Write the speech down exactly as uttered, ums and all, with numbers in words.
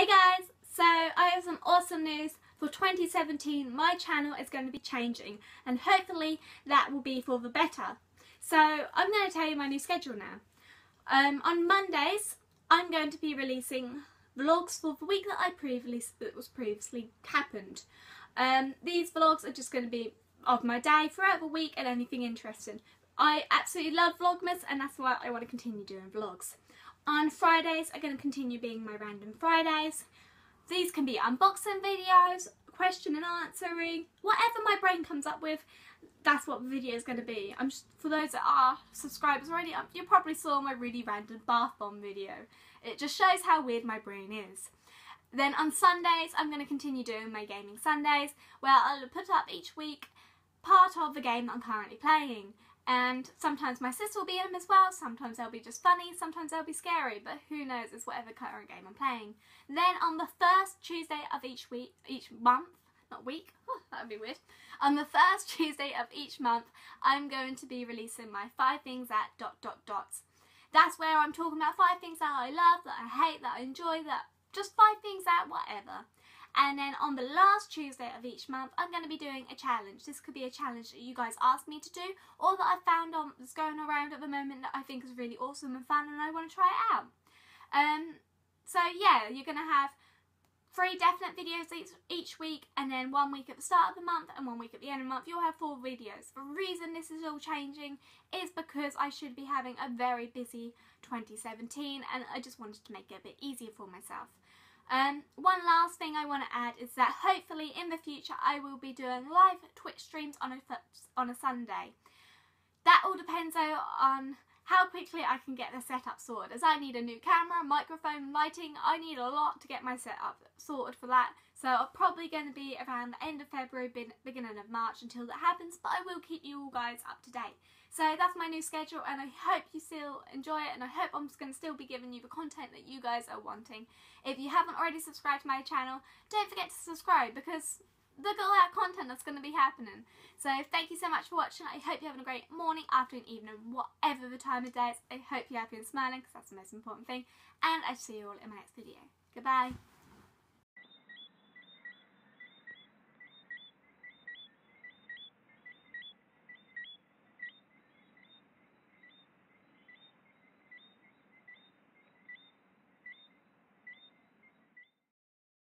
Hey guys, so I have some awesome news. For twenty seventeen my channel is going to be changing, and hopefully that will be for the better. So I'm going to tell you my new schedule now. Um, on Mondays I'm going to be releasing vlogs for the week that I previously that was previously happened. Um, these vlogs are just going to be of my day throughout the week and anything interesting. I absolutely love Vlogmas and that's why I want to continue doing vlogs. On Fridays are going to continue being my random Fridays. These can be unboxing videos, question and answering, whatever my brain comes up with, that's what the video is going to be. I'm just, for those that are subscribers already, you probably saw my really random bath bomb video. It just shows how weird my brain is. Then on Sundays I'm going to continue doing my Gaming Sundays, where I'll put up each week part of the game that I'm currently playing. And sometimes my sis will be in them as well, sometimes they'll be just funny, sometimes they'll be scary, but who knows, it's whatever current game I'm playing. Then on the first Tuesday of each week, each month, not week, oh, that would be weird. On the first Tuesday of each month, I'm going to be releasing my five things that dot dot dots. That's where I'm talking about five things that I love, that I hate, that I enjoy, that just five things that whatever. And then on the last Tuesday of each month, I'm going to be doing a challenge. This could be a challenge that you guys asked me to do, or that I found on that's going around at the moment that I think is really awesome and fun and I want to try it out. Um, so yeah, you're going to have three definite videos each, each week, and then one week at the start of the month and one week at the end of the month. You'll have four videos. The reason this is all changing is because I should be having a very busy twenty seventeen and I just wanted to make it a bit easier for myself. Um, one last thing I want to add is that hopefully in the future I will be doing live Twitch streams on a, on a Sunday. That all depends on how quickly I can get the setup sorted, as I need a new camera, microphone, lighting. I need a lot to get my setup sorted for that. So I'm probably going to be around the end of February, beginning of March until that happens, but I will keep you all guys up to date. So that's my new schedule and I hope you still enjoy it, and I hope I'm going to still be giving you the content that you guys are wanting. If you haven't already subscribed to my channel, don't forget to subscribe because look at all that content that's going to be happening. So thank you so much for watching. I hope you're having a great morning, afternoon, evening, whatever the time of day is. I hope you're happy and smiling because that's the most important thing. And I'll see you all in my next video. Goodbye.